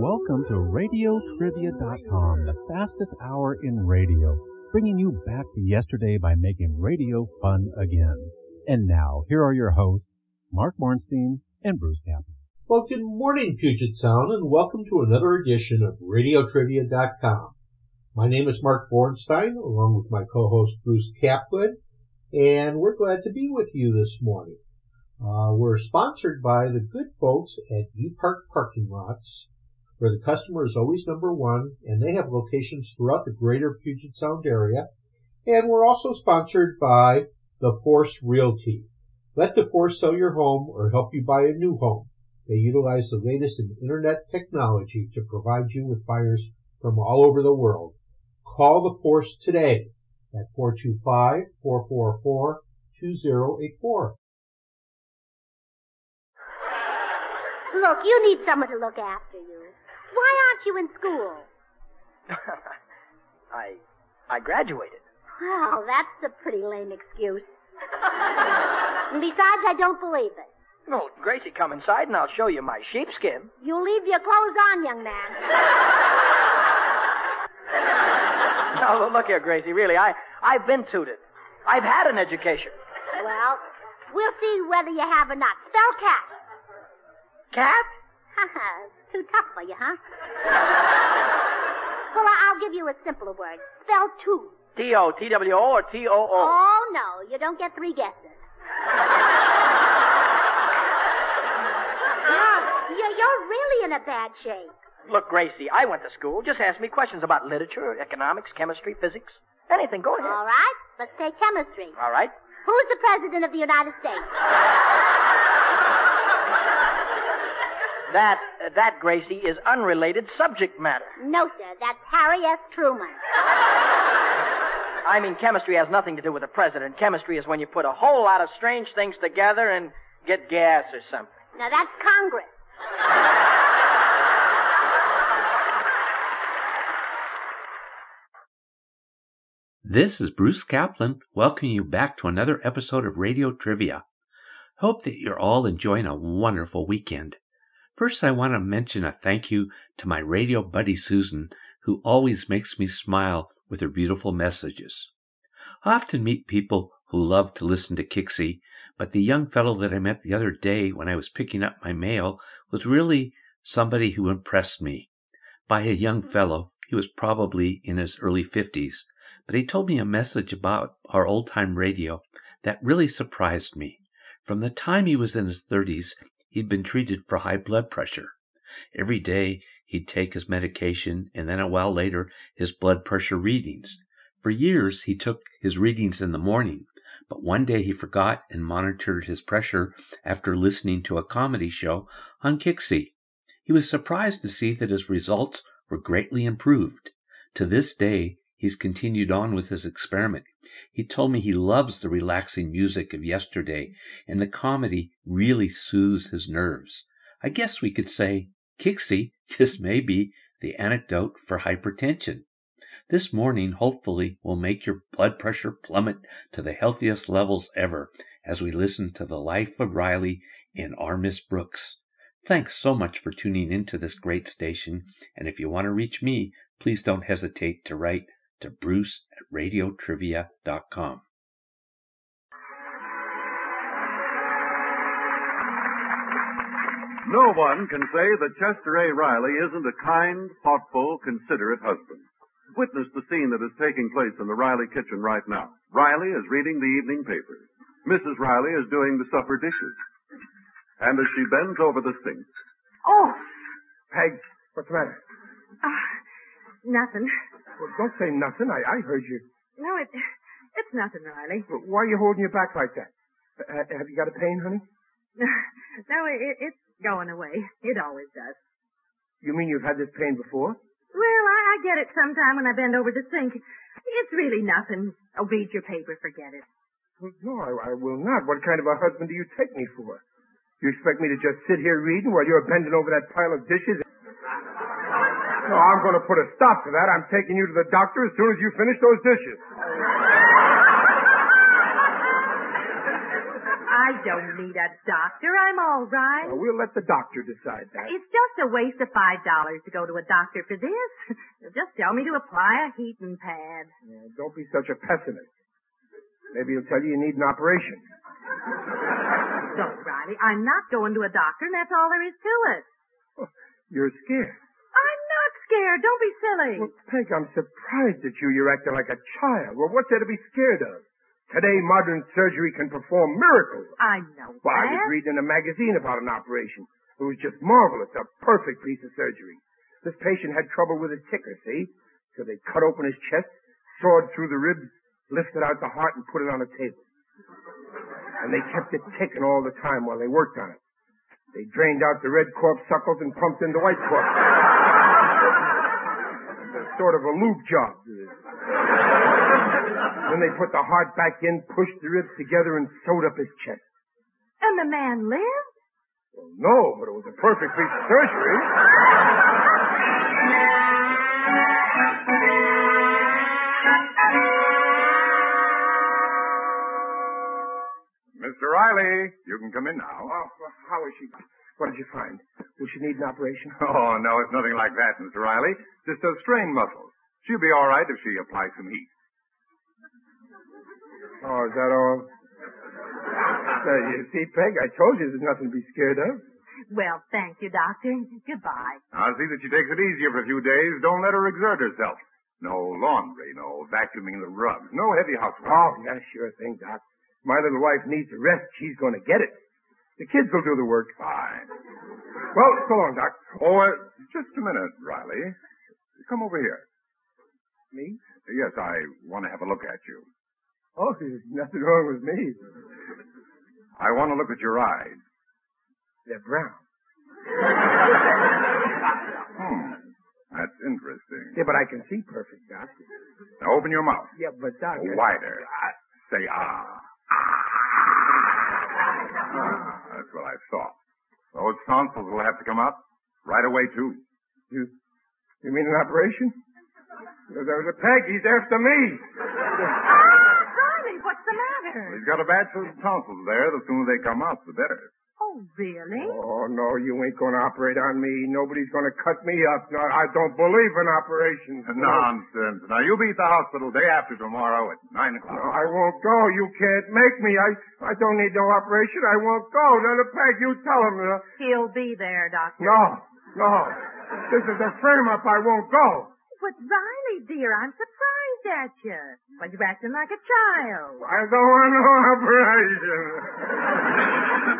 Welcome to RadioTrivia.com, the fastest hour in radio, bringing you back to yesterday by making radio fun again. And now, here are your hosts, Mark Bornstein and Bruce Caplan. Well, good morning, Puget Sound, and welcome to another edition of RadioTrivia.com. My name is Mark Bornstein, along with my co-host Bruce Caplan, and we're glad to be with you this morning. We're sponsored by the good folks at U Park Parking Lots, where the customer is always number one, and they have locations throughout the greater Puget Sound area. And we're also sponsored by The Force Realty. Let The Force sell your home or help you buy a new home. They utilize the latest in internet technology to provide you with buyers from all over the world. Call The Force today at 425-444-2084. Look, you need someone to look after you. Why aren't you in school? I graduated. Well, that's a pretty lame excuse. And besides, I don't believe it. No, Gracie, come inside and I'll show you my sheepskin. You leave your clothes on, young man. No, look here, Gracie, really, I've been tutored. I've had an education. Well, we'll see whether you have or not. Spell cat. Cat? Too tough for you, huh? Well, I'll give you a simpler word. Spell two. T-O-T-W-O or T-O-O? Oh, no. You don't get three guesses. You're really in a bad shape. Look, Gracie, I went to school. Just ask me questions about literature, economics, chemistry, physics, anything. Go ahead. All right. Let's say chemistry. All right. Who's the president of the United States? That, Gracie, is unrelated subject matter. No, sir. That's Harry F. Truman. I mean, chemistry has nothing to do with the president. Chemistry is when you put a whole lot of strange things together and get gas or something. Now, that's Congress. This is Bruce Caplan welcoming you back to another episode of Radio Trivia. Hope that you're all enjoying a wonderful weekend. First, I want to mention a thank you to my radio buddy Susan, who always makes me smile with her beautiful messages. I often meet people who love to listen to KIXI, but the young fellow that I met the other day when I was picking up my mail was really somebody who impressed me. By a young fellow, he was probably in his early 50s, but he told me a message about our old-time radio that really surprised me. From the time he was in his 30s, he'd been treated for high blood pressure. Every day, he'd take his medication, and then a while later, his blood pressure readings. For years, he took his readings in the morning, but one day he forgot and monitored his pressure after listening to a comedy show on KIXI. He was surprised to see that his results were greatly improved. To this day, he's continued on with his experiment. He told me he loves the relaxing music of yesterday, and the comedy really soothes his nerves. I guess we could say KIXI just may be the antidote for hypertension. This morning, hopefully, will make your blood pressure plummet to the healthiest levels ever as we listen to The Life of Riley and Our Miss Brooks. Thanks so much for tuning into this great station, and if you want to reach me, please don't hesitate to write to Bruce at RadioTrivia.com. No one can say that Chester A. Riley isn't a kind, thoughtful, considerate husband. Witness the scene that is taking place in the Riley kitchen right now. Riley is reading the evening paper. Mrs. Riley is doing the supper dishes. And as she bends over the sink... Oh! Peg, what's the matter? Nothing. Well, don't say nothing. I heard you. No, it's nothing, Riley. Well, why are you holding your back like that? Have you got a pain, honey? No, it's going away. It always does. You mean you've had this pain before? Well, I get it sometime when I bend over the sink. It's really nothing. Oh, read your paper. Forget it. Well, no, I will not. What kind of a husband do you take me for? You expect me to just sit here reading while you're bending over that pile of dishes? No, I'm going to put a stop to that. I'm taking you to the doctor as soon as you finish those dishes. I I don't need a doctor. I'm all right. Well, we'll let the doctor decide that. It's just a waste of $5 to go to a doctor for this. They'll just tell me to apply a heating pad. Yeah, don't be such a pessimist. Maybe he'll tell you you need an operation. Don't, Riley. I'm not going to a doctor, and that's all there is to it. Well, you're scared. I'm not scared. Don't be silly. Well, Peg, I'm surprised at you. You're acting like a child. Well, what's there to be scared of? Today, modern surgery can perform miracles. I know that. Well, I was reading in a magazine about an operation. It was just marvelous, a perfect piece of surgery. This patient had trouble with his ticker, see? So they cut open his chest, sawed through the ribs, lifted out the heart, and put it on a table. And they kept it ticking all the time while they worked on it. They drained out the red corpuscles and pumped in the white corpuscles. Sort of a loop job. Then they put the heart back in, pushed the ribs together, and sewed up his chest. And the man lived? Well, no, but it was a perfect piece of surgery. Mr. Riley, you can come in now. Oh, how is she? What did you find? Will she need an operation? Oh, no, it's nothing like that, Mr. Riley. Just a strained muscle. She'll be all right if she applies some heat. Oh, is that all? You see, Peg, I told you there's nothing to be scared of. Well, thank you, Doctor. Goodbye. I'll see that she takes it easier for a few days. Don't let her exert herself. No laundry, no vacuuming the rugs, no heavy housework. Oh, yeah, sure thing, Doc. My little wife needs a rest. She's going to get it. The kids will do the work. Fine. Well, so long, Doc. Oh, just a minute, Riley. Come over here. Me? Yes, I want to have a look at you. Oh, there's nothing wrong with me. I want to look at your eyes. They're brown. That's interesting. Yeah, but I can see perfect, Doc. Now open your mouth. Yeah, but Doc... Wider. Say ah. Ah, that's what I thought. Those tonsils will have to come out right away, too. You mean an operation? There's a Peg. He's after me. What's the matter? Well, he's got a batch of tonsils there. The sooner they come out, the better. Oh, really? Oh, no, you ain't going to operate on me. Nobody's going to cut me up. No, I don't believe in operations. Nonsense. Now, you be at the hospital day after tomorrow at 9 o'clock. No, I won't go. You can't make me. I don't need no operation. I won't go. Now, Peg, you tell him. He'll be there, Doctor. No. This is a frame-up. I won't go. But, Riley, dear, I'm surprised at you. Why, you're acting like a child. I don't want no operation.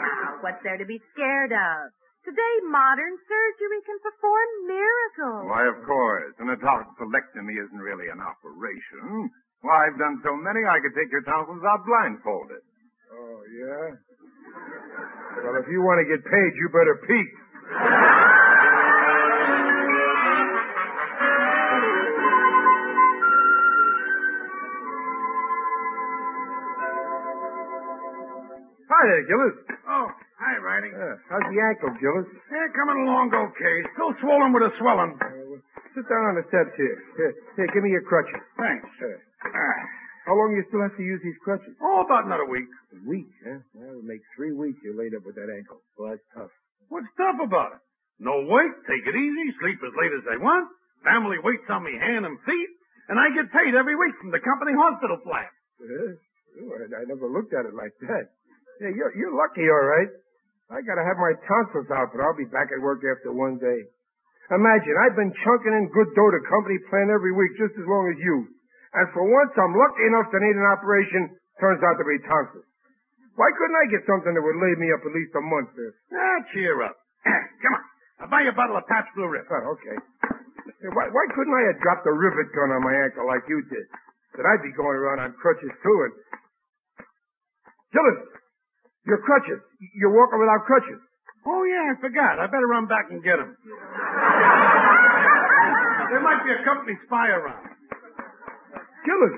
Now, what's there to be scared of? Today, modern surgery can perform miracles. Why, of course. An adult selectomy isn't really an operation. Why, I've done so many, I could take your tonsils out blindfolded. Oh, yeah? Well, if you want to get paid, you better peek. Hi there, Gillis. Oh, hi, Riley. How's the ankle, Gillis? Yeah, coming along okay. Still swollen with a swelling. Well, sit down on the steps here. Here, give me your crutches. Thanks. How long do you still have to use these crutches? Oh, about another week. A week, huh? That would make 3 weeks you're laid up with that ankle. Well, that's tough. What's tough about it? No work, take it easy, sleep as late as I want, family waits on me hand and feet, and I get paid every week from the company hospital plan. I never looked at it like that. Yeah, you're lucky, all right. I gotta have my tonsils out, but I'll be back at work after one day. Imagine, I've been chunking in good dough to company plan every week just as long as you. And for once, I'm lucky enough to need an operation. Turns out to be tonsils. Why couldn't I get something that would lay me up at least a month, sir? Ah, cheer up. Come on. I'll buy you a bottle of Pabst Blue Ribbon. Oh, okay. Why couldn't I have dropped a rivet gun on my ankle like you did? Then I'd be going around on crutches, too, and... Gillis! Your crutches. You're walking without crutches. Oh, yeah, I forgot. I better run back and get them. There might be a company spy around. Gillis,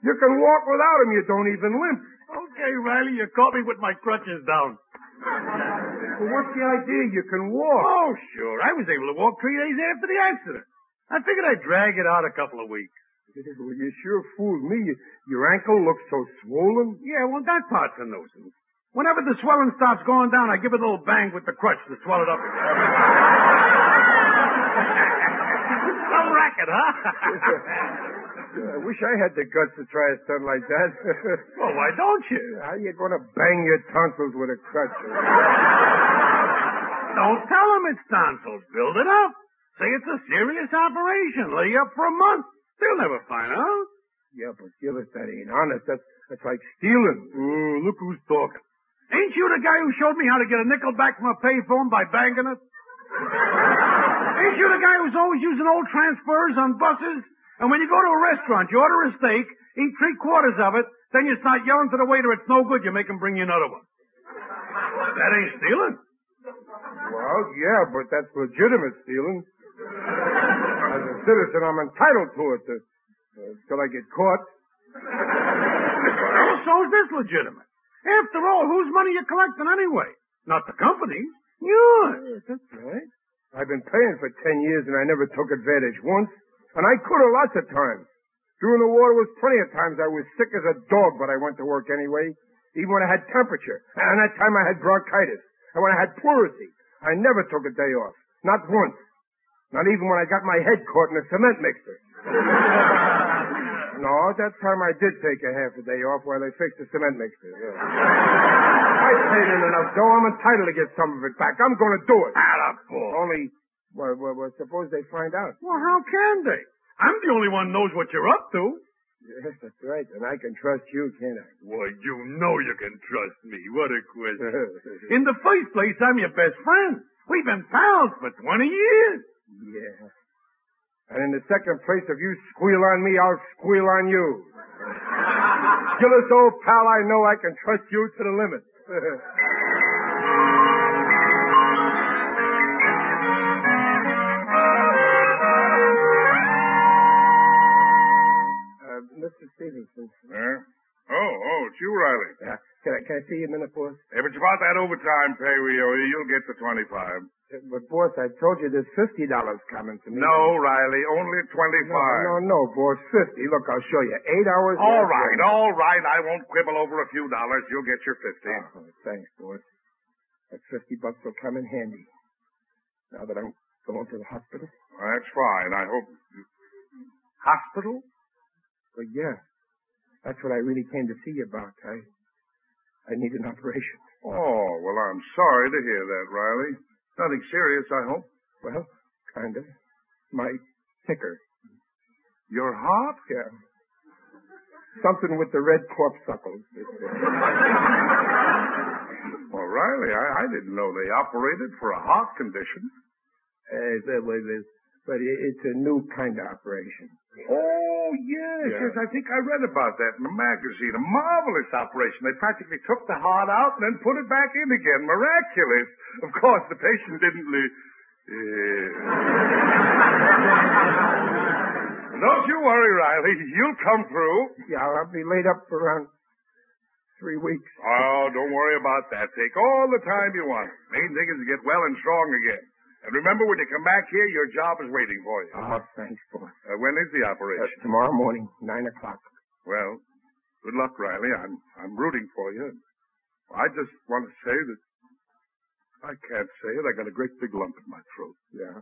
you can walk without them. You don't even limp. Okay, Riley, you caught me with my crutches down. Well, what's the idea? You can walk. Oh, sure. I was able to walk 3 days after the accident. I figured I'd drag it out a couple of weeks. Well, you sure fooled me. Your ankle looks so swollen. Yeah, well, that part's a nuisance. Whenever the swelling starts going down, I give it a little bang with the crutch to swell it up again. Some racket, huh? I wish I had the guts to try a stunt like that. Well, why don't you? How you going to bang your tonsils with a crutch? Don't tell him it's tonsils. Build it up. Say it's a serious operation. Lay up for a month. They'll never find out. Yeah, but Gillis, that ain't honest. That's like stealing. Ooh, look who's talking. Ain't you the guy who showed me how to get a nickel back from a payphone by banging it? Ain't you the guy who's always using old transfers on buses? And when you go to a restaurant, you order a steak, eat 3/4 of it, then you start yelling to the waiter, it's no good, you make him bring you another one. That ain't stealing. Well, yeah, but that's legitimate stealing. As a citizen, I'm entitled to it till I get caught. Well, so's this legitimate. After all, whose money you collecting anyway? Not the company's. Yours. That's right. I've been paying for 10 years, and I never took advantage once. And I could have lots of times. During the war, there was plenty of times I was sick as a dog, but I went to work anyway. Even when I had temperature. And that time I had bronchitis. And when I had pleurisy. I never took a day off. Not once. Not even when I got my head caught in a cement mixer. No, that time I did take a half a day off while they fixed the cement mixer. Yeah. I paid in enough dough. I'm entitled to get some of it back. I'm going to do it. Attaboy. Only... Well, suppose they find out. Well, how can they? I'm the only one who knows what you're up to. Yes, that's right. And I can trust you, can't I? Well, you know you can trust me. What a question. In the first place, I'm your best friend. We've been pals for 20 years. Yeah. And in the second place, if you squeal on me, I'll squeal on you. Gillis, old pal, I know I can trust you to the limit. Mr. Stevenson. Huh? Oh, it's you, Riley. Can I see you a minute, boss? If it's about that overtime pay we owe you, you'll get the 25. But, boss, I told you there's $50 coming to me. No, Riley, only 25. No, boss, 50. Look, I'll show you. 8 hours. All right. I won't quibble over a few dollars. You'll get your 50. Oh, thanks, boss. That 50 bucks will come in handy. Now that I'm going to the hospital. Well, that's fine. I hope... Hospital? But yeah, that's what I really came to see you about. I need an operation. Oh, well, I'm sorry to hear that, Riley. Nothing serious, I hope. Well, kind of. My ticker. Your heart? Yeah. Something with the red corpuscles. Well, Riley, I didn't know they operated for a heart condition. But it's a new kind of operation. Oh, yes, I think I read about that in the magazine. A marvelous operation. They practically took the heart out and then put it back in again. Miraculous. Of course, the patient didn't live. Don't you worry, Riley. You'll come through. Yeah, I'll be laid up for around 3 weeks. Oh, don't worry about that. Take all the time you want. Main thing is to get well and strong again. And remember, when you come back here, your job is waiting for you. Oh, thanks, boss. When is the operation? Tomorrow morning, 9 o'clock. Well, good luck, Riley. I'm rooting for you. I just want to say that I can't say it. I got a great big lump in my throat. Yeah.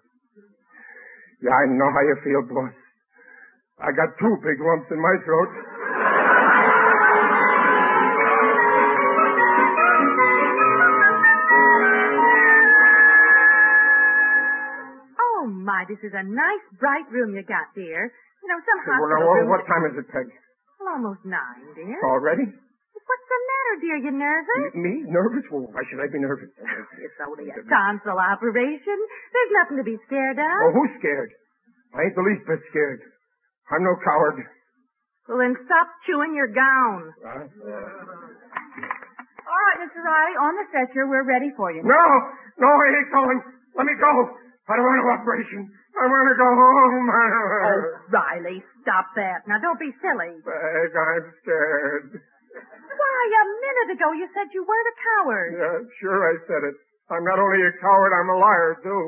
Yeah, I know how you feel, boss. I got 2 big lumps in my throat. My, this is a nice, bright room you got there. You know, some hospital rooms... What time is it, Peg? Well, almost 9, dear. Already? What's the matter, dear? You nervous? Me? Nervous? Well, why should I be nervous? It's only a tonsil operation. There's nothing to be scared of. Oh, who's scared? I ain't the least bit scared. I'm no coward. Well, then stop chewing your gown. All right, Mr. Riley, on the stretcher. We're ready for you. No, I ain't going. Let me go. I don't want an operation. I want to go home. Oh, Riley, stop that. Now, don't be silly. Peg, I'm scared. Why, a minute ago you said you weren't a coward. Yeah, sure I said it. I'm not only a coward, I'm a liar, too.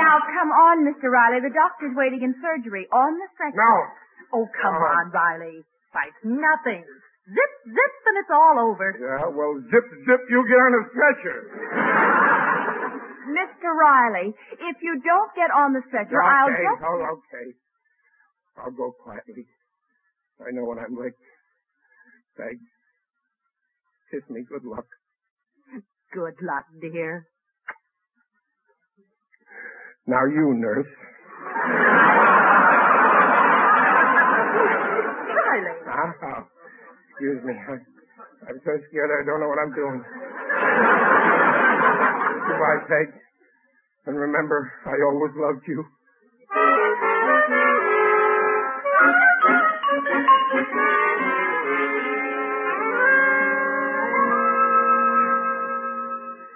Now, come on, Mr. Riley. The doctor's waiting in surgery on the stretcher. No. Oh, come on, Riley. It's nothing. Zip, zip, and it's all over. Yeah, well, zip, zip, you get on a stretcher. Mr. Riley, if you don't get on the stretcher, okay, I'll just... Oh, okay. I'll go quietly. I know when I'm late. Peg, kiss me good luck. Good luck, dear. Now you, nurse. Riley. Oh, excuse me. I'm so scared I don't know what I'm doing. Goodbye, Peg. And remember, I always loved you.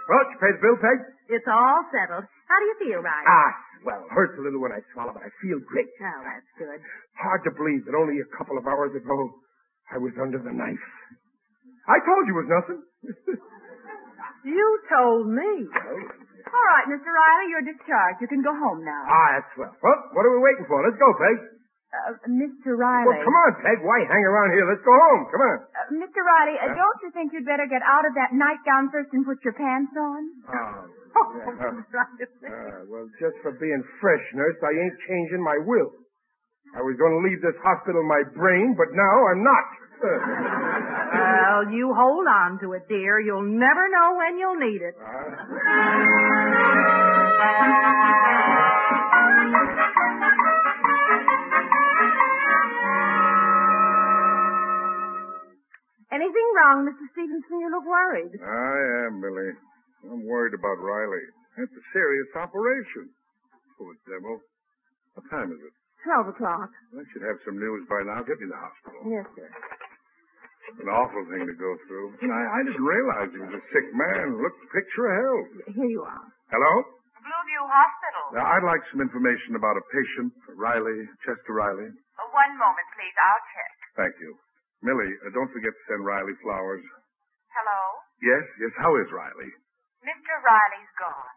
Well, did you pay the bill, Peg? It's all settled. How do you feel, Riley? Ah, well, hurts a little when I swallow, but I feel great. Oh, that's good. Hard to believe that only a couple of hours ago I was under the knife. I told you it was nothing. You told me. Oh. All right, Mr. Riley, you're discharged. You can go home now. Ah, that's swell. Well, what are we waiting for? Let's go, Peg. Mr. Riley. Well, come on, Peg. Why hang around here? Let's go home. Come on. Mr. Riley, don't you think you'd better get out of that nightgown first and put your pants on? Oh, yeah. Well, just for being fresh, nurse, I ain't changing my will. I was going to leave this hospital my brain, but now I'm not. Well, you hold on to it, dear. You'll never know when you'll need it. Anything wrong, Mr. Stevenson? You look worried. I am, Millie. I'm worried about Riley. That's a serious operation. Poor devil. What time is it? 12 o'clock. I should have some news by now. Get me to the hospital. Yes, sir. An awful thing to go through. And I didn't realize he was a sick man. Looked the picture of health. Here you are. Hello? Blueview Hospital. Now, I'd like some information about a patient, Riley, Chester Riley. One moment, please. I'll check. Thank you. Millie, don't forget to send Riley flowers. Hello? Yes, yes. How is Riley? Mr. Riley's gone.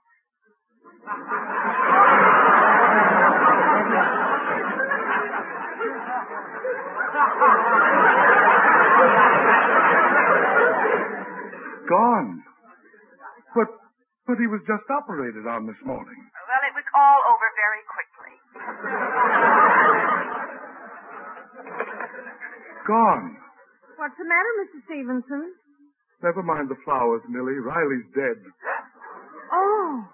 Gone? But he was just operated on this morning. Well, it was all over very quickly. Gone. What's the matter, Mr. Stevenson? Never mind the flowers, Millie. Riley's dead. Oh.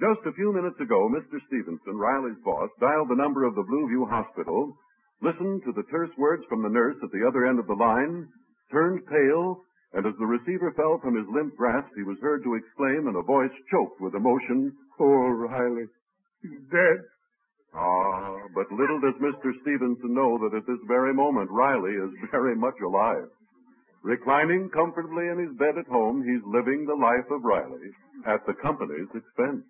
Just a few minutes ago, Mr. Stevenson, Riley's boss, dialed the number of the Blueview Hospital, listened to the terse words from the nurse at the other end of the line, turned pale, and as the receiver fell from his limp grasp, he was heard to exclaim in a voice choked with emotion, "Poor Riley, he's dead." Ah, but little does Mr. Stevenson know that at this very moment, Riley is very much alive. Reclining comfortably in his bed at home, he's living the life of Riley at the company's expense.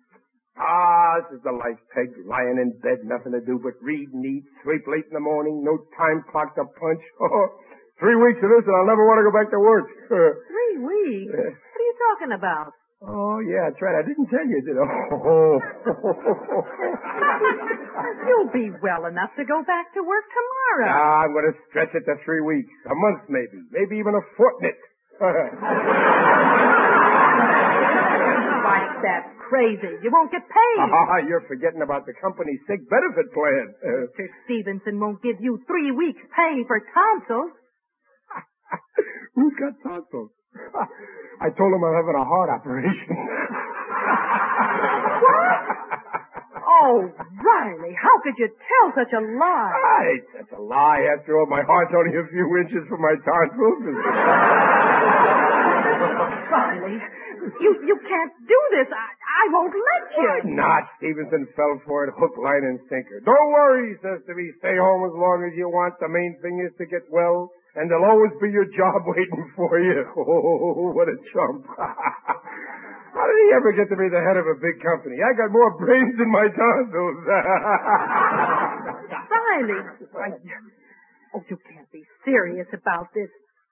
Ah, this is the life, Peg. Lying in bed, nothing to do but read and eat, sleep late in the morning, no time clock to punch. 3 weeks of this and I'll never want to go back to work. 3 weeks? What are you talking about? Oh, yeah, that's right. I didn't tell you, did I? You'll be well enough to go back to work tomorrow. Ah, I'm going to stretch it to 3 weeks. A month, maybe. Maybe even a fortnight. Like that. Crazy. You won't get paid. You're forgetting about the company's sick benefit plan. Mr. Stevenson won't give you 3 weeks' pay for tonsils. Who's got tonsils? I told him I'm having a heart operation. What? Oh, Riley, how could you tell such a lie? That's a lie. After all, my heart's only a few inches from my tonsils. Riley, you can't do this. I won't let you. Why not? Stevenson fell for it, hook, line, and sinker. "Don't worry," he says to me. "Stay home as long as you want. The main thing is to get well. And there'll always be your job waiting for you." Oh, what a chump. How did he ever get to be the head of a big company? I got more brains than my tonsils. Riley. Oh, you can't be serious about this.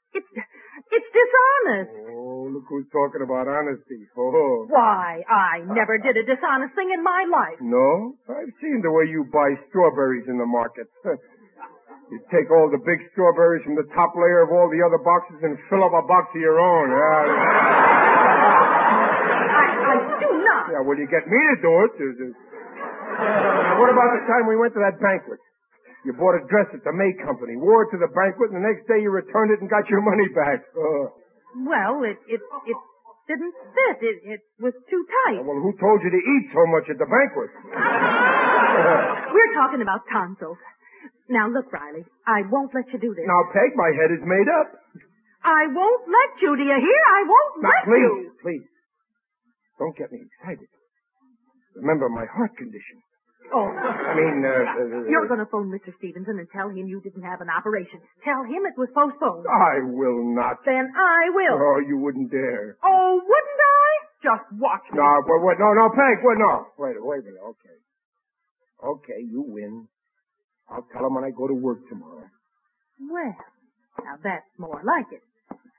It's dishonest. Oh, look who's talking about honesty. Oh. Why, I never did a dishonest thing in my life. No? I've seen the way you buy strawberries in the market. You take all the big strawberries from the top layer of all the other boxes and fill up a box of your own. I do not. Yeah, well, you get me to do it. What about the time we went to that banquet? You bought a dress at the May Company, wore it to the banquet, and the next day you returned it and got your money back. Well, it didn't fit. It was too tight. Well, who told you to eat so much at the banquet? We're talking about tonsils. Now, look, Riley, I won't let you do this. Now, Peg, my head is made up. I won't let you, do you hear? I won't let you. Please, don't get me excited. Remember my heart condition. Oh. I mean, You're going to phone Mr. Stevenson and tell him you didn't have an operation. Tell him it was postponed. I will not. Then I will. Oh, you wouldn't dare. Oh, wouldn't I? Just watch me. No, wait, no, Peg, no. Wait a minute, okay. Okay, you win. I'll tell him when I go to work tomorrow. Well, now that's more like it.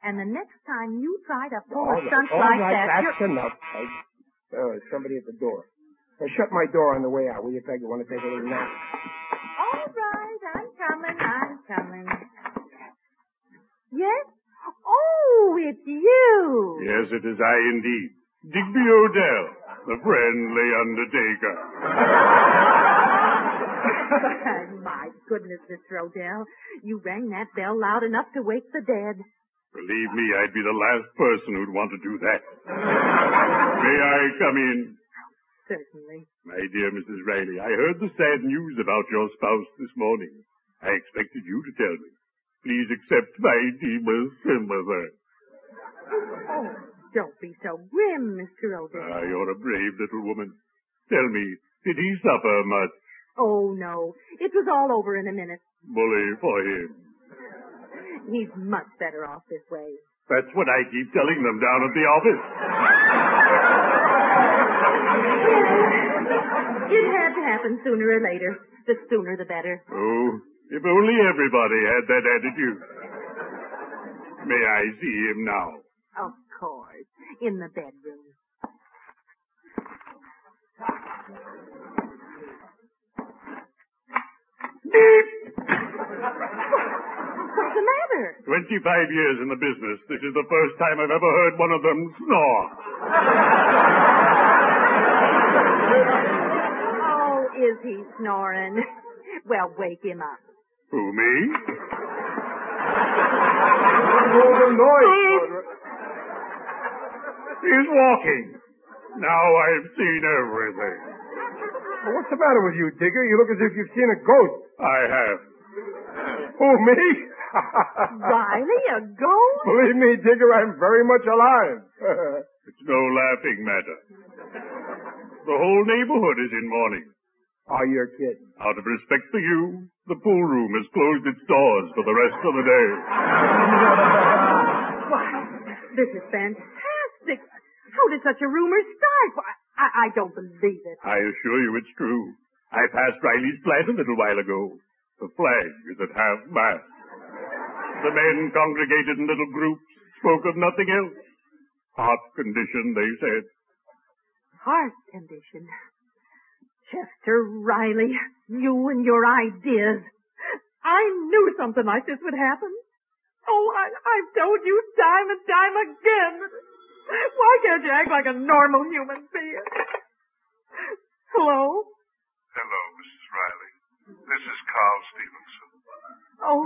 And the next time you try to pull a stunt like that... That's enough, Peg. Somebody at the door. Shut my door on the way out, will you, Peg? You want to take a little nap? All right, I'm coming. Yes? Oh, it's you. Yes, it is I indeed. Digby O'Dell, the friendly undertaker. My goodness, Mr. O'Dell. You rang that bell loud enough to wake the dead. Believe me, I'd be the last person who'd want to do that. May I come in? Certainly. My dear Mrs. Riley, I heard the sad news about your spouse this morning. I expected you to tell me. Please accept my deepest sympathy. Oh, don't be so grim, Mr. O'Dell. Ah, you're a brave little woman. Tell me, did he suffer much? Oh, no. It was all over in a minute. Bully for him. He's much better off this way. That's what I keep telling them down at the office. It had to happen sooner or later. The sooner the better. Oh, if only everybody had that attitude. May I see him now? Of course. In the bedroom. Beep! What's the matter? 25 years in the business. This is the first time I've ever heard one of them snore. Oh, is he snoring? Well, wake him up. Who, me? What's noise? He's walking. Now I've seen everything. Well, what's the matter with you, Digger? You look as if you've seen a ghost. I have. Who, me? Riley, a ghost? Believe me, Digger, I'm very much alive. It's no laughing matter. The whole neighborhood is in mourning. Oh, you're kidding. Out of respect for you, the pool room has closed its doors for the rest of the day. Why, this is fantastic. How did such a rumor start? Why, I don't believe it. I assure you it's true. I passed Riley's flat a little while ago. The flag is at half-mast. The men congregated in little groups, spoke of nothing else. Heart condition, they said. Heart condition. Chester Riley, you and your ideas. I knew something like this would happen. Oh, I've told you time and time again. Why can't you act like a normal human being? Hello? Hello, Mrs. Riley. This is Carl Stevenson. Oh,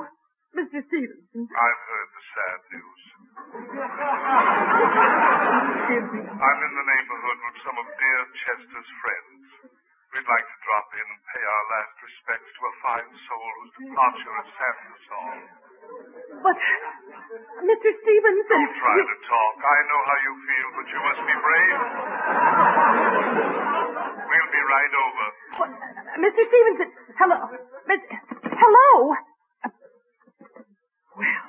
Mr. Stevenson. I've heard the sad news. I'm in the neighborhood with some of dear Chester's friends. We'd like to drop in and pay our last respects to a fine soul whose departure has saddened us all. But, Mr. Stevenson... Don't try to talk. I know how you feel, but you must be brave. We'll be right over. Well, Mr. Stevenson, hello. Hello. Well,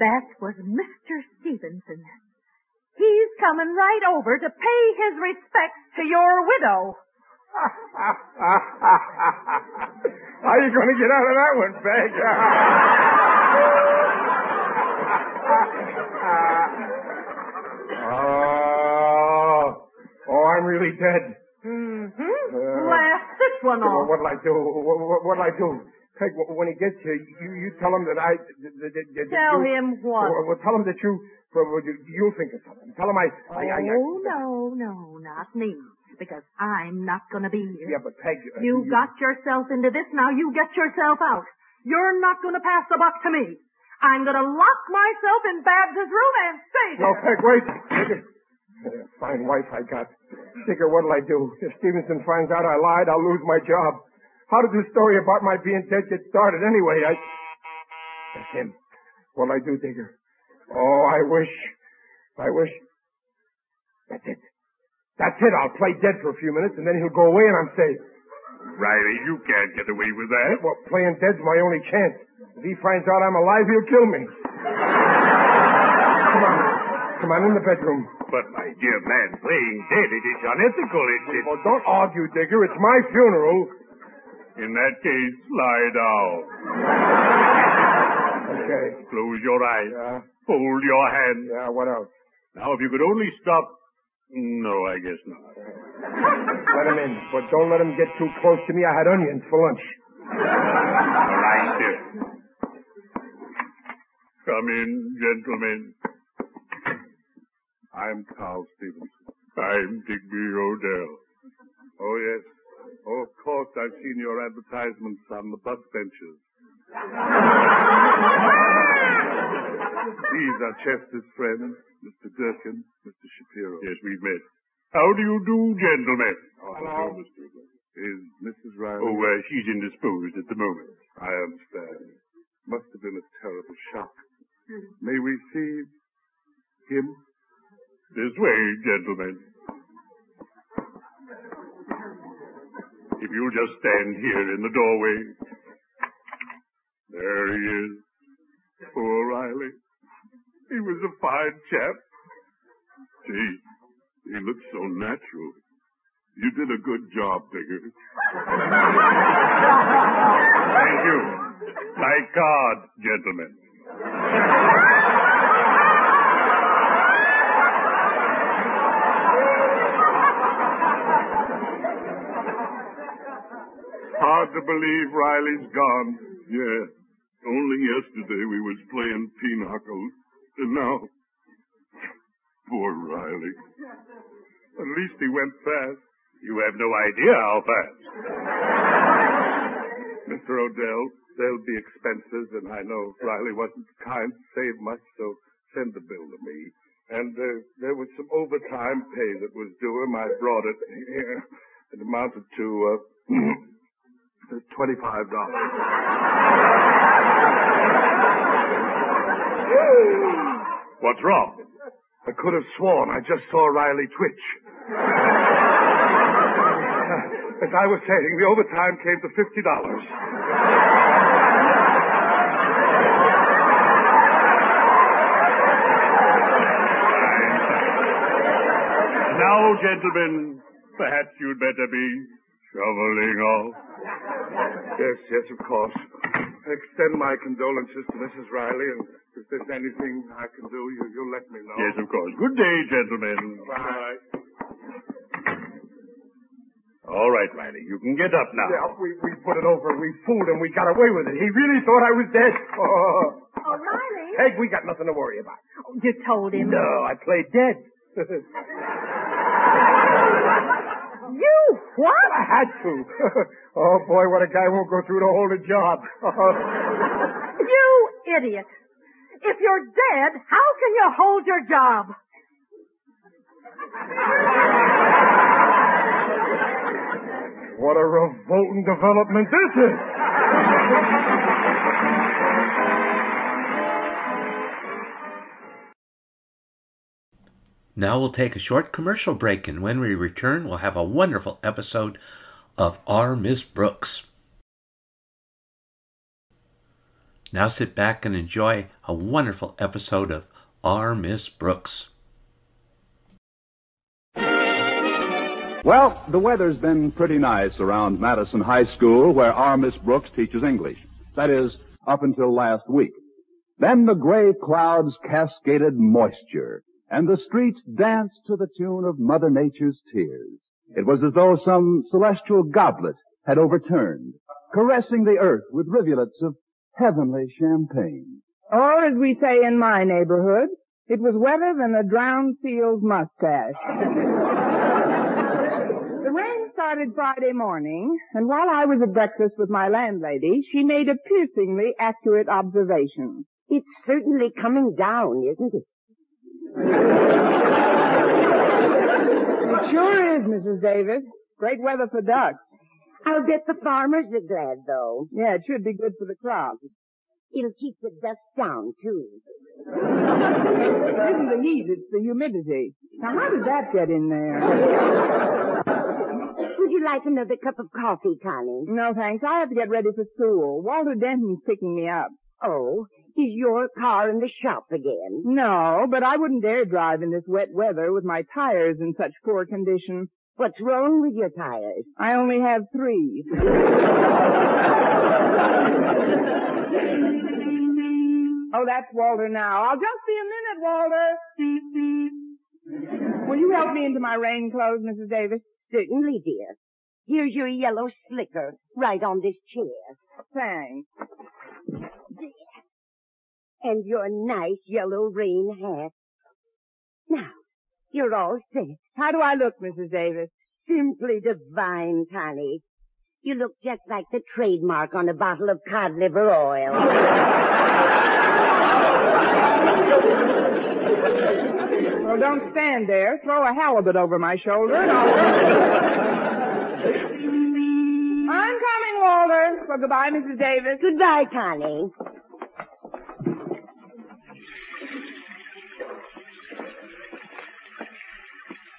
that was Mr. Stevenson. He's coming right over to pay his respects to your widow. How are you going to get out of that one, Peg? Oh, I'm really dead. Mm-hmm. Laugh this one off. What'll I do? What'll I do? Peg, when he gets here, you tell him that I... Tell him what? Well, tell him that you'll think of something. Tell him no, not me. Because I'm not going to be here. Yeah, but Peg... You got yourself into this. Now you get yourself out. You're not going to pass the buck to me. I'm going to lock myself in Babs's room and stay there. No, Peg, wait. Fine wife I got. Figure, what'll I do? If Stevenson finds out I lied, I'll lose my job. How did this story about my being dead get started anyway? That's him. What'll I do, Digger? Oh, I wish. That's it. I'll play dead for a few minutes, and then he'll go away, and I'm safe. Riley, you can't get away with that. Well, playing dead's my only chance. If he finds out I'm alive, he'll kill me. Come on, in the bedroom. But, my dear man, playing dead, it is unethical. Well, don't argue, Digger. It's my funeral. In that case, lie down. Okay. Close your eyes. Yeah. Fold your hands. Yeah, what else? Now, if you could only stop... No, I guess not. Let him in, but don't let him get too close to me. I had onions for lunch. All right, sir. Come in, gentlemen. I'm Carl Stevenson. I'm Digby O'Dell. Oh, yes. Oh, of course, I've seen your advertisements on the bus benches. These are Chester's friends, Mr. Durkin, Mr. Shapiro. Yes, we've met. How do you do, gentlemen? Hello, Mr. Durkin. Is Mrs. Riley... Oh, she's indisposed at the moment. I understand. Must have been a terrible shock. May we see him? This way, gentlemen. If you'll just stand here in the doorway. There he is. Poor Riley. He was a fine chap. Gee, he looks so natural. You did a good job, Digger. Thank you. My card, gentlemen. Hard to believe Riley's gone. Yeah. Only yesterday we was playing pinochle. And now... Poor Riley. At least he went fast. You have no idea how fast. Mr. O'Dell, there'll be expenses, and I know Riley wasn't kind to save much, so send the bill to me. And there was some overtime pay that was due him. I brought it here. It amounted to... $25. What's wrong? I could have sworn I just saw Riley twitch. As I was saying, the overtime came to $50. Now, gentlemen, perhaps you'd better be shoveling off. Yes, of course. I extend my condolences to Mrs. Riley, and if there's anything I can do, you'll let me know. Yes, of course. Good day, gentlemen. Bye. All right, Riley, you can get up now. Yeah, we put it over. We fooled him. We got away with it. He really thought I was dead. Oh, Riley. Peg, we got nothing to worry about. Oh, you told him. No, I played dead. You what? I had to. Oh, boy, what a guy won't go through to hold a job. You idiot. If you're dead, how can you hold your job? What a revolting development this is. Now we'll take a short commercial break, and when we return, we'll have a wonderful episode of Our Miss Brooks. Now sit back and enjoy a wonderful episode of Our Miss Brooks. Well, the weather's been pretty nice around Madison High School, where Our Miss Brooks teaches English. That is, up until last week. Then the gray clouds cascaded moisture, and the streets danced to the tune of Mother Nature's tears. It was as though some celestial goblet had overturned, caressing the earth with rivulets of heavenly champagne. Or, as we say in my neighborhood, it was wetter than a drowned seal's mustache. The rain started Friday morning, and while I was at breakfast with my landlady, she made a piercingly accurate observation. It's certainly coming down, isn't it? It sure is, Mrs. Davis. Great weather for ducks. I'll bet the farmers are glad, though. Yeah, it should be good for the crops. It'll keep the dust down, too. It isn't the heat, it's the humidity. Now, how did that get in there? Would you like another cup of coffee, Connie? No, thanks. I have to get ready for school. Walter Denton's picking me up. Oh, is your car in the shop again? No, but I wouldn't dare drive in this wet weather with my tires in such poor condition. What's wrong with your tires? I only have 3. Oh, that's Walter now. I'll just be a minute, Walter. Will you help me into my rain clothes, Mrs. Davis? Certainly, dear. Here's your yellow slicker right on this chair. Thanks. And your nice yellow rain hat. Now, you're all set. How do I look, Mrs. Davis? Simply divine, Connie. You look just like the trademark on a bottle of cod liver oil. Well, don't stand there. Throw a halibut over my shoulder and I'll... I'm coming, Walter. Well, goodbye, Mrs. Davis. Goodbye, Connie.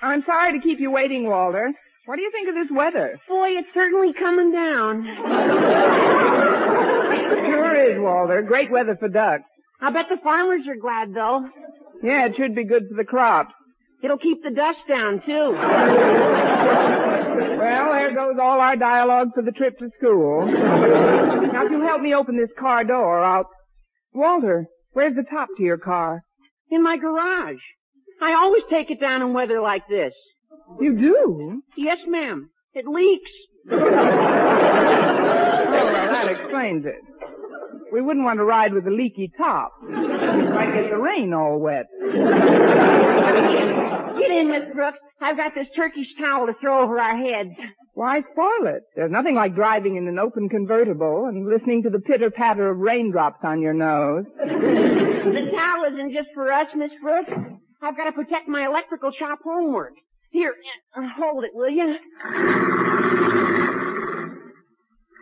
I'm sorry to keep you waiting, Walter. What do you think of this weather? Boy, it's certainly coming down. Sure is, Walter. Great weather for ducks. I bet the farmers are glad, though. Yeah, it should be good for the crops. It'll keep the dust down, too. Well, there goes all our dialogue for the trip to school. Now, if you'll help me open this car door, I'll... Walter, where's the top to your car? In my garage. I always take it down in weather like this. You do? Yes, ma'am. It leaks. Oh, well, that explains it. We wouldn't want to ride with a leaky top. We might get the rain all wet. Get in, Miss Brooks. I've got this Turkish towel to throw over our heads. Why spoil it? There's nothing like driving in an open convertible and listening to the pitter-patter of raindrops on your nose. The towel isn't just for us, Miss Brooks. I've got to protect my electrical shop homework. Here, hold it, will you?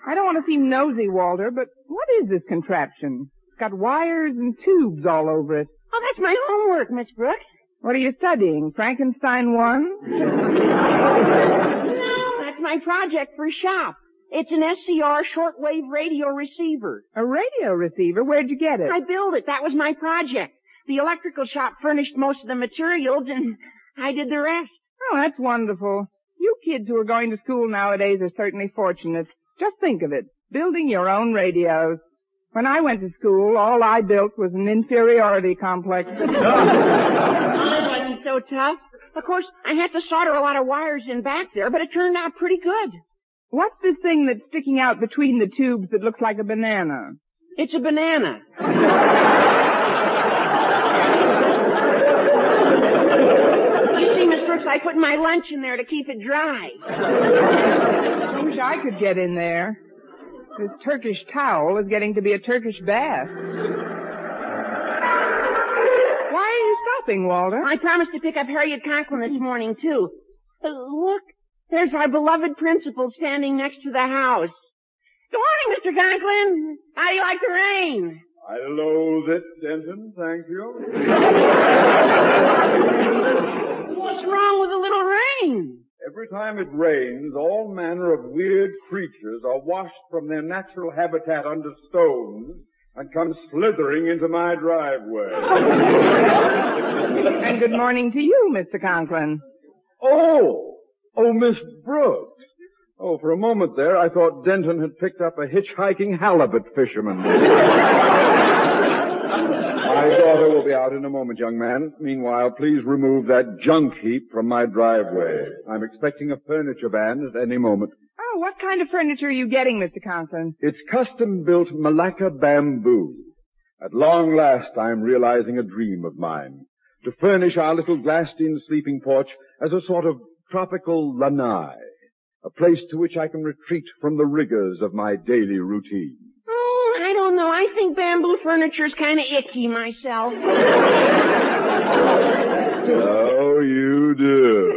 I don't want to seem nosy, Walter, but what is this contraption? It's got wires and tubes all over it. Oh, that's my homework, Miss Brooks. What are you studying, Frankenstein 1? No, that's my project for shop. It's an SCR shortwave radio receiver. A radio receiver? Where'd you get it? I built it. That was my project. The electrical shop furnished most of the materials, and I did the rest. Oh, that's wonderful. You kids who are going to school nowadays are certainly fortunate. Just think of it, building your own radios. When I went to school, all I built was an inferiority complex. That wasn't so tough. Of course, I had to solder a lot of wires in back there, but it turned out pretty good. What's this thing that's sticking out between the tubes that looks like a banana? It's a banana. I put my lunch in there to keep it dry. I wish I could get in there. This Turkish towel is getting to be a Turkish bath. Why are you stopping, Walter? I promised to pick up Harriet Conklin this morning, too. Look, there's our beloved principal standing next to the house. Good morning, Mr. Conklin. How do you like the rain? I loathe it, Denton, thank you. What's wrong with a little rain? Every time it rains, all manner of weird creatures are washed from their natural habitat under stones and come slithering into my driveway. And good morning to you, Mr. Conklin. Oh, Miss Brooks. Oh, for a moment there, I thought Denton had picked up a hitchhiking halibut fisherman. My daughter will be out in a moment, young man. Meanwhile, please remove that junk heap from my driveway. I'm expecting a furniture van at any moment. Oh, what kind of furniture are you getting, Mr. Conklin? It's custom-built Malacca bamboo. At long last, I'm realizing a dream of mine. To furnish our little glassed-in sleeping porch as a sort of tropical lanai. A place to which I can retreat from the rigors of my daily routine. Oh, I don't know. I think bamboo furniture is kind of icky myself. Oh, you do.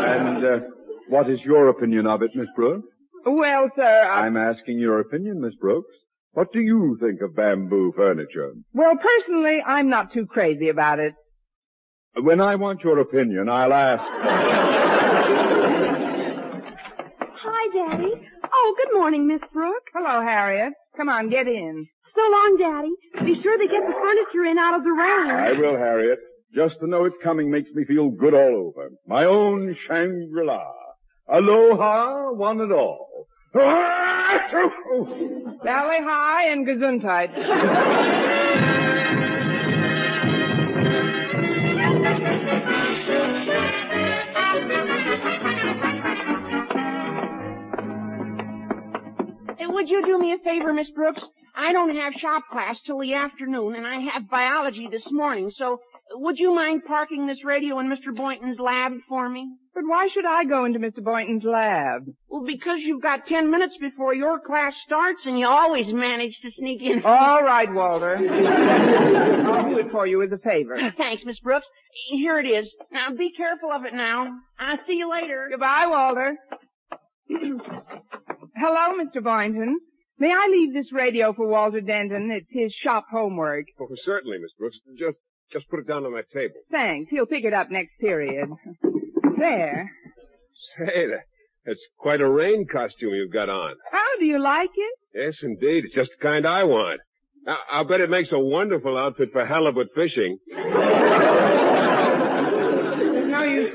And what is your opinion of it, Miss Brooks? Well, sir, I'm asking your opinion, Miss Brooks. What do you think of bamboo furniture? Well, personally, I'm not too crazy about it. When I want your opinion, I'll ask. Hi, Daddy. Oh, good morning, Miss Brooks. Hello, Harriet. Come on, get in. So long, Daddy. Be sure they get the furniture in out of the rain. I will, Harriet. Just to know it's coming makes me feel good all over. My own Shangri-La. Aloha, one and all. Valley high and gesundheit. Would you do me a favor, Miss Brooks? I don't have shop class till the afternoon, and I have biology this morning, so would you mind parking this radio in Mr. Boynton's lab for me? But why should I go into Mr. Boynton's lab? Well, because you've got 10 minutes before your class starts, and you always manage to sneak in. All right, Walter. I'll do it for you as a favor. Thanks, Miss Brooks. Here it is. Now, be careful of it now. I'll see you later. Goodbye, Walter. Hello, Mr. Boynton. May I leave this radio for Walter Denton? It's his shop homework. Oh, certainly, Miss Brooks. Just put it down on my table. Thanks. He'll pick it up next period. There. Say, that's quite a rain costume you've got on. Oh, do you like it? Yes, indeed. It's just the kind I want. I'll bet it makes a wonderful outfit for halibut fishing.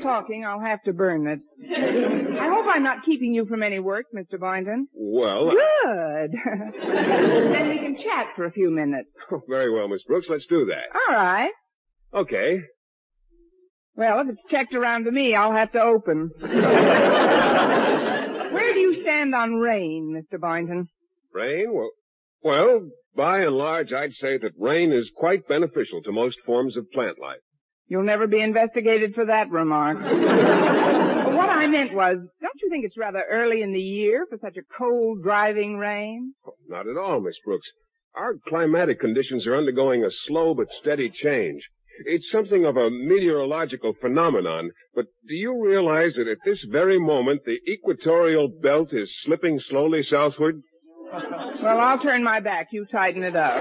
Talking, I'll have to burn it. I hope I'm not keeping you from any work, Mr. Boynton. Well... Good. Then we can chat for a few minutes. Oh, very well, Miss Brooks. Let's do that. All right. Okay. Well, if it's checked around to me, I'll have to open. Where do you stand on rain, Mr. Boynton? Rain? Well, by and large, I'd say that rain is quite beneficial to most forms of plant life. You'll never be investigated for that remark. What I meant was, don't you think it's rather early in the year for such a cold, driving rain? Oh, not at all, Miss Brooks. Our climatic conditions are undergoing a slow but steady change. It's something of a meteorological phenomenon, but do you realize that at this very moment the equatorial belt is slipping slowly southward? Well, I'll turn my back. You tighten it up.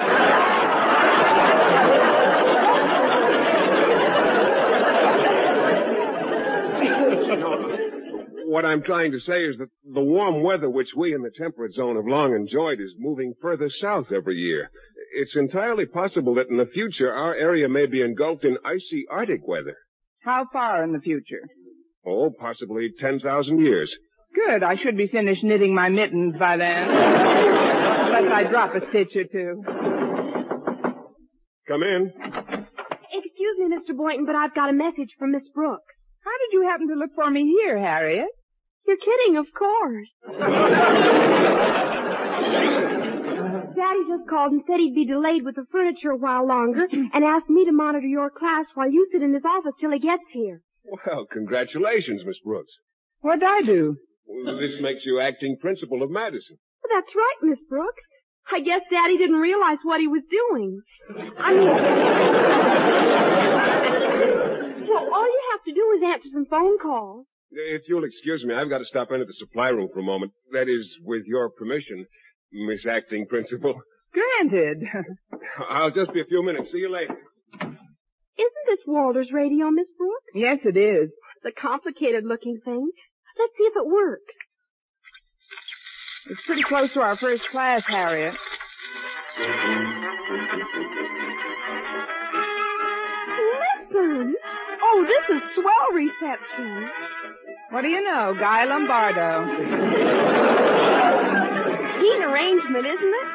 What I'm trying to say is that the warm weather which we in the temperate zone have long enjoyed is moving further south every year. It's entirely possible that in the future our area may be engulfed in icy Arctic weather. How far in the future? Oh, possibly 10,000 years. Good. I should be finished knitting my mittens by then. Unless I drop a stitch or two. Come in. Excuse me, Mr. Boynton, but I've got a message from Miss Brooks. How did you happen to look for me here, Harriet? You're kidding, of course. Daddy just called and said he'd be delayed with the furniture a while longer and asked me to monitor your class while you sit in his office till he gets here. Well, congratulations, Miss Brooks. What'd I do? Well, this makes you acting principal of Madison. Well, that's right, Miss Brooks. I guess Daddy didn't realize what he was doing. Well, all you have to do is answer some phone calls. If you'll excuse me, I've got to stop into the supply room for a moment. That is, with your permission, Miss Acting Principal. Granted. I'll just be a few minutes. See you later. Isn't this Walter's radio, Miss Brooks? Yes, it is. It's a complicated-looking thing. Let's see if it works. It's pretty close to our first class, Harriet. Listen! Oh, this is swell reception. What do you know? Guy Lombardo. Neat arrangement, isn't it?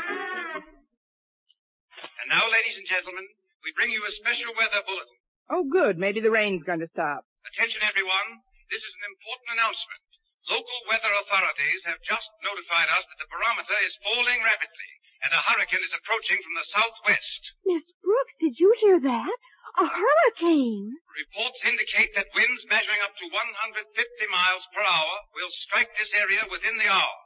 And now, ladies and gentlemen, we bring you a special weather bulletin. Oh, good. Maybe the rain's going to stop. Attention, everyone. This is an important announcement. Local weather authorities have just notified us that the barometer is falling rapidly and a hurricane is approaching from the southwest. Miss Brooks, did you hear that? A hurricane. Reports indicate that winds measuring up to 150 miles per hour will strike this area within the hour.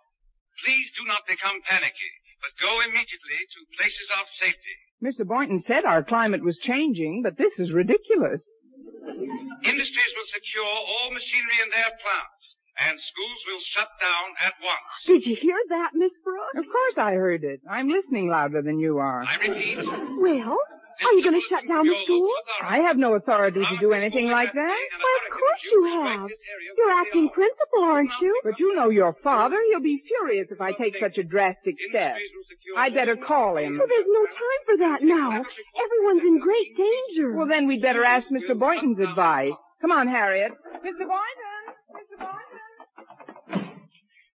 Please do not become panicky, but go immediately to places of safety. Mr. Boynton said our climate was changing, but this is ridiculous. Industries will secure all machinery in their plants, and schools will shut down at once. Did you hear that, Miss Brooks? Of course I heard it. I'm listening louder than you are. I repeat. Well... Are you going to shut down the school? I have no authority to do anything like that. Why, of course you have. You're acting principal, aren't you? But you know your father. He'll be furious if I take such a drastic step. I'd better call him. Well, there's no time for that now. Everyone's in great danger. Well, then we'd better ask Mr. Boynton's advice. Come on, Harriet. Mr. Boynton! Mr. Boynton!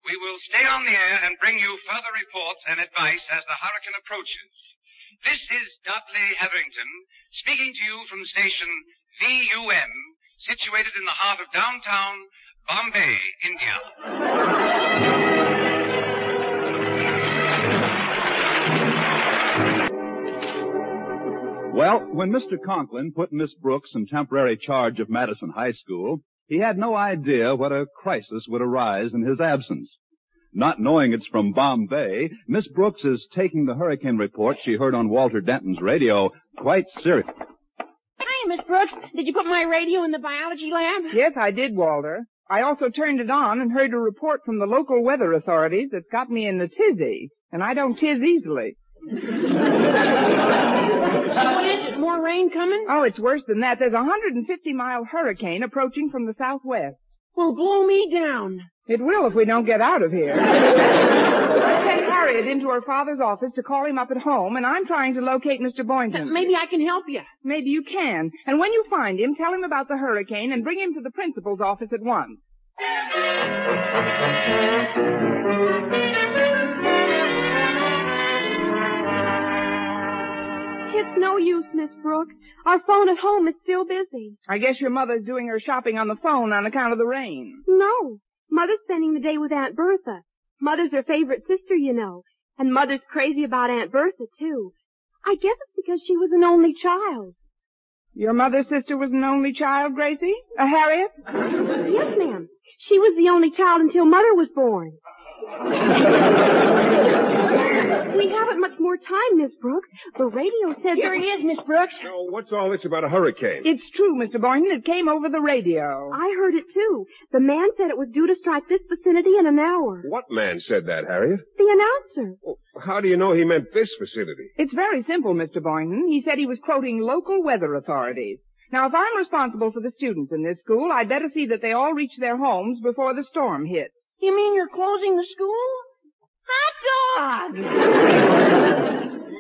We will stay on the air and bring you further reports and advice as the hurricane approaches. This is Dudley Hetherington speaking to you from station VUM, situated in the heart of downtown Bombay, India. Well, when Mr. Conklin put Miss Brooks in temporary charge of Madison High School, he had no idea what a crisis would arise in his absence. Not knowing it's from Bombay, Miss Brooks is taking the hurricane report she heard on Walter Denton's radio quite seriously. Hi, Miss Brooks. Did you put my radio in the biology lab? Yes, I did, Walter. I also turned it on and heard a report from the local weather authorities that's got me in the tizzy, and I don't tiz easily. What is it? More rain coming? Oh, it's worse than that. There's a 150-mile hurricane approaching from the southwest. Well, blow me down. It will if we don't get out of here. I sent Harriet into her father's office to call him up at home, and I'm trying to locate Mr. Boynton. Maybe I can help you. Maybe you can. And when you find him, tell him about the hurricane and bring him to the principal's office at once. It's no use, Miss Brooks. Our phone at home is still busy. I guess your mother's doing her shopping on the phone on account of the rain. No. Mother's spending the day with Aunt Bertha. Mother's her favorite sister, you know. And Mother's crazy about Aunt Bertha, too. I guess it's because she was an only child. Your mother's sister was an only child, Gracie? Harriet? Yes, ma'am. She was the only child until Mother was born. We haven't much more time, Miss Brooks. The radio says... Here it is, Miss Brooks. So what's all this about a hurricane? It's true, Mr. Boynton. It came over the radio. I heard it, too. The man said it was due to strike this vicinity in an hour. What man said that, Harriet? The announcer. Well, how do you know he meant this vicinity? It's very simple, Mr. Boynton. He said he was quoting local weather authorities. Now, if I'm responsible for the students in this school, I'd better see that they all reach their homes before the storm hits. You mean you're closing the school? Hot dog!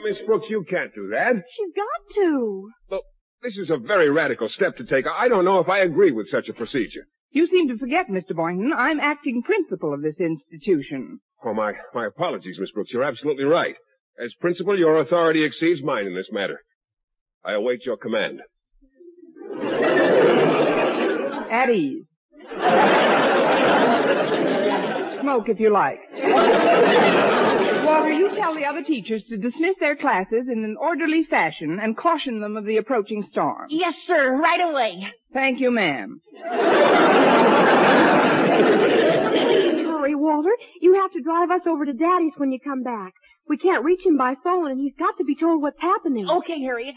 Miss Brooks, you can't do that. She's got to. Look, this is a very radical step to take. I don't know if I agree with such a procedure. You seem to forget, Mr. Boynton, I'm acting principal of this institution. Oh, my apologies, Miss Brooks. You're absolutely right. As principal, your authority exceeds mine in this matter. I await your command. At ease. Smoke if you like. Walter, you tell the other teachers to dismiss their classes in an orderly fashion and caution them of the approaching storm. Yes, sir, right away. Thank you, ma'am. Please hurry, Walter. You have to drive us over to Daddy's when you come back. We can't reach him by phone, and he's got to be told what's happening. Okay, Harriet.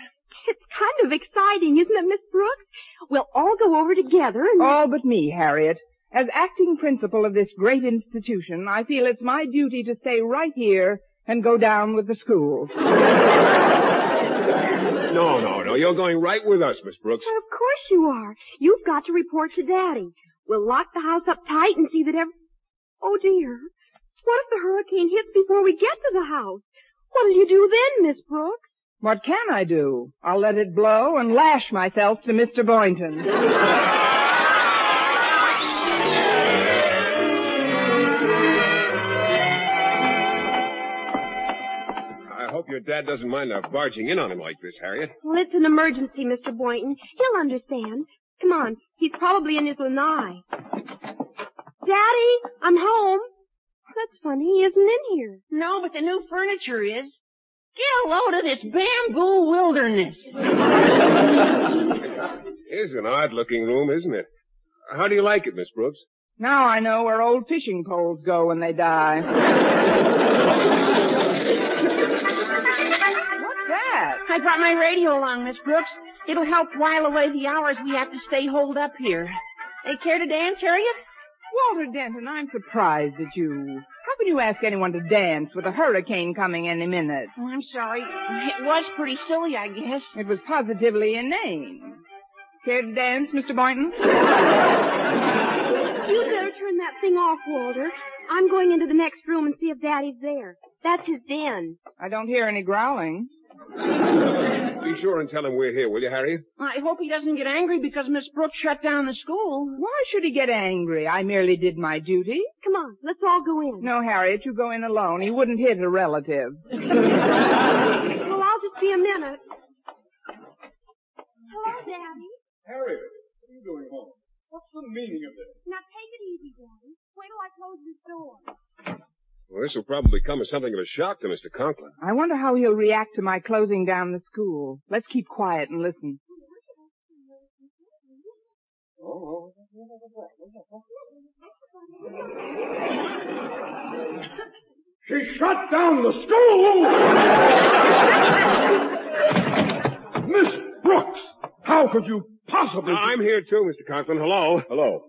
It's kind of exciting, isn't it, Miss Brooks? We'll all go over together and... All but me, Harriet. As acting principal of this great institution, I feel it's my duty to stay right here and go down with the school. No. You're going right with us, Miss Brooks. Well, of course you are. You've got to report to Daddy. We'll lock the house up tight and see that Oh, dear. What if the hurricane hits before we get to the house? What'll you do then, Miss Brooks? What can I do? I'll let it blow and lash myself to Mr. Boynton. your dad doesn't mind our barging in on him like this, Harriet. Well, it's an emergency, Mr. Boynton. He'll understand. Come on. He's probably in his lanai. Daddy, I'm home. That's funny. He isn't in here. No, but the new furniture is. Get a load of this bamboo wilderness. It is an odd-looking room, isn't it? How do you like it, Miss Brooks? Now I know where old fishing poles go when they die. What's that? I brought my radio along, Miss Brooks. It'll help while away the hours we have to stay holed up here. Hey, care to dance, Harriet? Walter Denton, I'm surprised at you. How can you ask anyone to dance with a hurricane coming any minute? Oh, I'm sorry. It was pretty silly, I guess. It was positively inane. Care to dance, Mr. Boynton? You better turn that thing off, Walter. I'm going into the next room and see if Daddy's there. That's his den. I don't hear any growling. Be sure and tell him we're here, will you, Harry? I hope he doesn't get angry because Miss Brooks shut down the school. Why should he get angry? I merely did my duty. Come on, let's all go in. No, Harriet, you go in alone. He wouldn't hit a relative. Well, I'll just be a minute. Hello, Daddy. Harriet, what are you doing home? What's the meaning of this? Now, take it easy, Daddy. Wait till I close this door. Well, this will probably come as something of a shock to Mr. Conklin. I wonder how he'll react to my closing down the school. Let's keep quiet and listen. Oh. She shut down the school! Miss Brooks, how could you possibly... I'm here too, Mr. Conklin. Hello. Hello.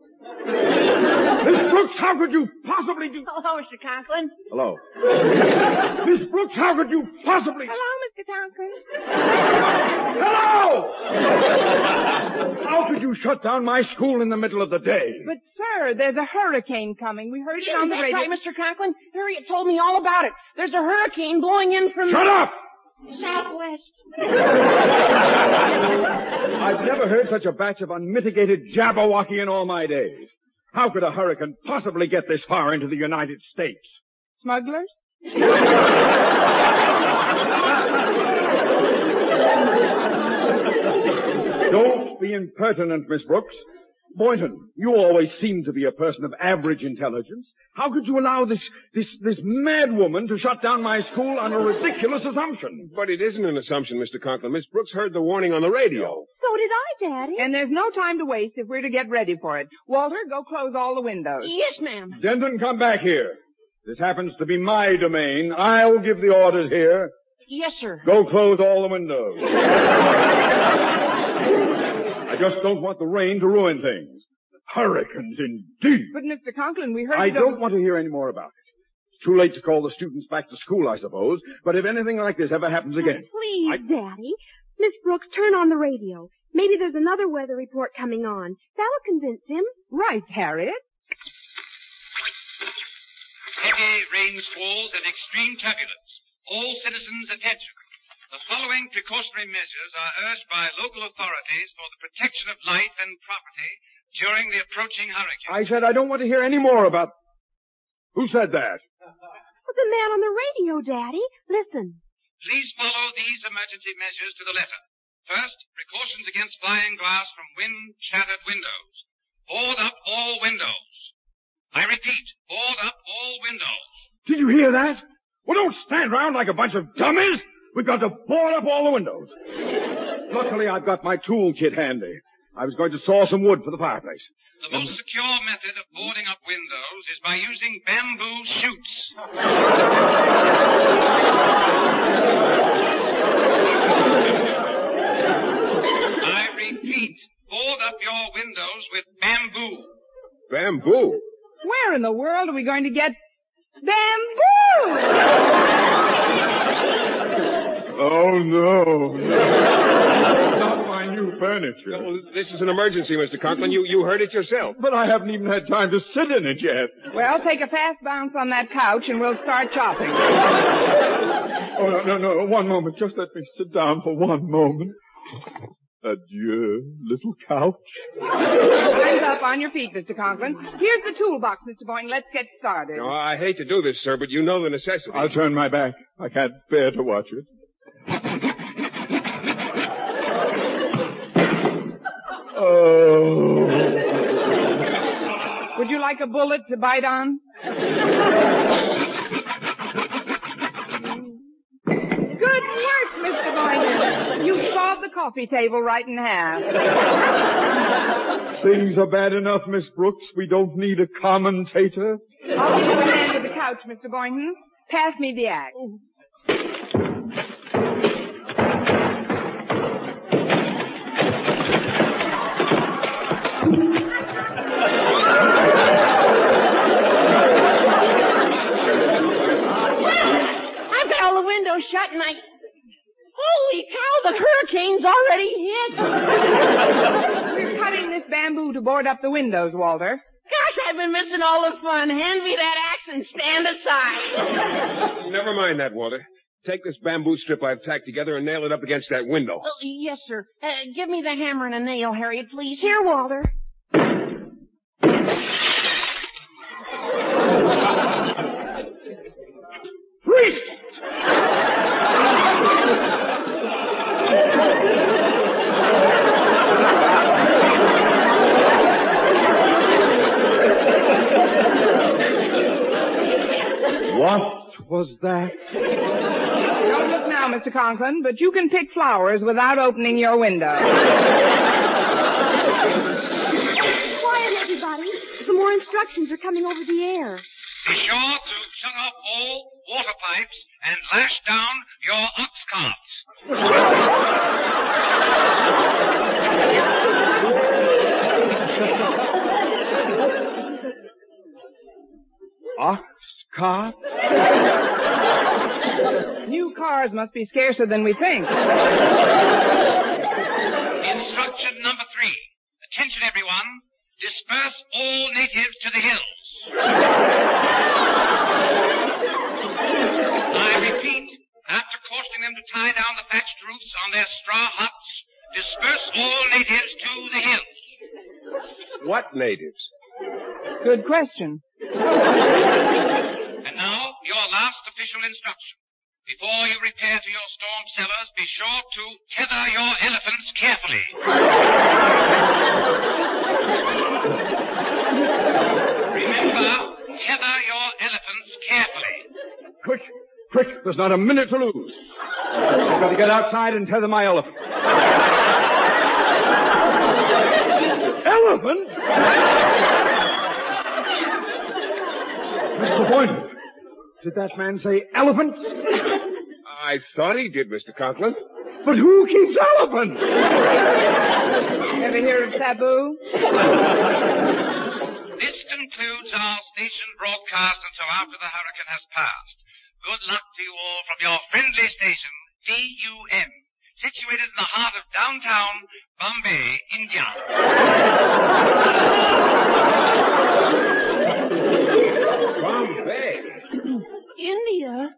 Miss Brooks, how could you possibly do... Hello, Mr. Conklin. Hello. Miss Brooks, how could you possibly... Hello, Mr. Conklin. Hello! How could you shut down my school in the middle of the day? But, sir, there's a hurricane coming. We heard it on the radio. That's right, Mr. Conklin. Harriet told me all about it. There's a hurricane blowing in from... Shut up! Southwest. I've never heard such a batch of unmitigated Jabberwocky in all my days. How could a hurricane possibly get this far into the United States? Smugglers? Don't be impertinent, Miss Brooks. Boynton, you always seem to be a person of average intelligence. How could you allow this mad woman to shut down my school on a ridiculous assumption? But it isn't an assumption, Mr. Conklin. Miss Brooks heard the warning on the radio. So did I, Daddy. And there's no time to waste if we're to get ready for it. Walter, go close all the windows. Yes, ma'am. Denton, come back here. This happens to be my domain. I'll give the orders here. Yes, sir. Go close all the windows. I just don't want the rain to ruin things. Hurricanes, indeed. But, Mr. Conklin, we heard... I don't want to hear any more about it. It's too late to call the students back to school, I suppose. But if anything like this ever happens again... Oh, please, Daddy. Miss Brooks, turn on the radio. Maybe there's another weather report coming on. That'll convince him. Right, Harriet. Heavy rainstorms and extreme turbulence. All citizens, attention. The following precautionary measures are urged by local authorities for the protection of life and property during the approaching hurricane. I said I don't want to hear any more about... Who said that? Well, the man on the radio, Daddy. Listen. Please follow these emergency measures to the letter. First, precautions against flying glass from wind-shattered windows. Board up all windows. I repeat, board up all windows. Did you hear that? Well, don't stand around like a bunch of dummies. We've got to board up all the windows. Luckily, I've got my tool kit handy. I was going to saw some wood for the fireplace. The most secure method of boarding up windows is by using bamboo shoots. I repeat, board up your windows with bamboo. Bamboo? Where in the world are we going to get bamboo? Oh, no. Not my new furniture. No, this is an emergency, Mr. Conklin. You heard it yourself. But I haven't even had time to sit in it yet. Well, take a fast bounce on that couch and we'll start chopping. Oh, no. One moment. Just let me sit down for one moment. Adieu, little couch. Hands up on your feet, Mr. Conklin. Here's the toolbox, Mr. Boynton. Let's get started. Oh, I hate to do this, sir, but you know the necessity. I'll turn my back. I can't bear to watch it. Oh. Would you like a bullet to bite on? Good work, Mr. Boynton. You sawed the coffee table right in half. Things are bad enough, Miss Brooks. We don't need a commentator. I'll give you a hand to the couch, Mr. Boynton. Pass me the axe. Shut and I... Holy cow, the hurricane's already hit. We're cutting this bamboo to board up the windows, Walter. Gosh, I've been missing all the fun. Hand me that axe and stand aside. Never mind that, Walter. Take this bamboo strip I've tacked together and nail it up against that window. Oh, yes, sir. Give me the hammer and a nail, Harriet, please. Here, Walter. Priest! What was that? Don't look now, Mr. Conklin, but you can pick flowers without opening your window. Quiet, everybody. Some more instructions are coming over the air. Be sure to shut off all water pipes and lash down your ox carts. Ox? Car? New cars must be scarcer than we think. Instruction number 3. Attention, everyone. Disperse all natives to the hills. I repeat, after cautioning them to tie down the thatched roofs on their straw huts, disperse all natives to the hills. What natives? Good question. And now, your last official instruction. Before you repair to your storm cellars, be sure to tether your elephants carefully. Remember, tether your elephants carefully. Quick, quick, there's not a minute to lose. I've got to get outside and tether my elephant. Elephant? Mr. Boynton, did that man say elephants? I thought he did, Mr. Conklin. But who keeps elephants? Ever hear of taboo? This concludes our station broadcast until after the hurricane has passed. Good luck to you all from your friendly station, VUM, situated in the heart of downtown Bombay, India. Bombay. India?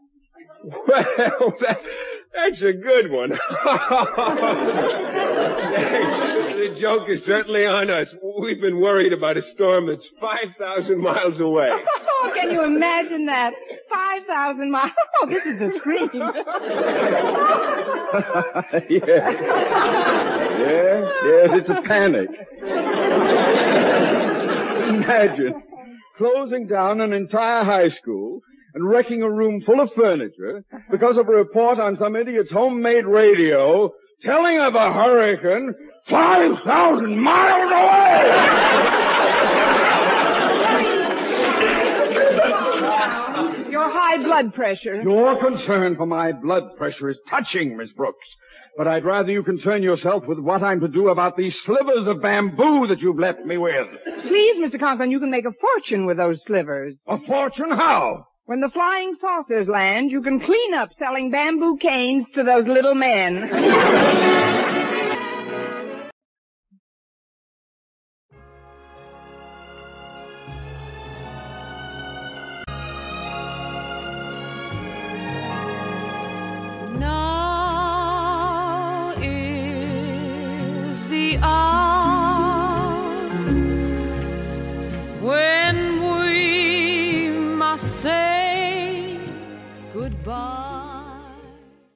Well, that's a good one. The joke is certainly on us. We've been worried about a storm that's 5,000 miles away. Oh, can you imagine that? 5,000 miles. Oh, this is a scream. Yes, it's a panic. Imagine. Closing down an entire high school and wrecking a room full of furniture because of a report on some idiot's homemade radio telling of a hurricane 5,000 miles away! Your high blood pressure. Your concern for my blood pressure is touching, Miss Brooks. But I'd rather you concern yourself with what I'm to do about these slivers of bamboo that you've left me with. Please, Mr. Conklin, you can make a fortune with those slivers. A fortune? How? When the flying saucers land, you can clean up selling bamboo canes to those little men.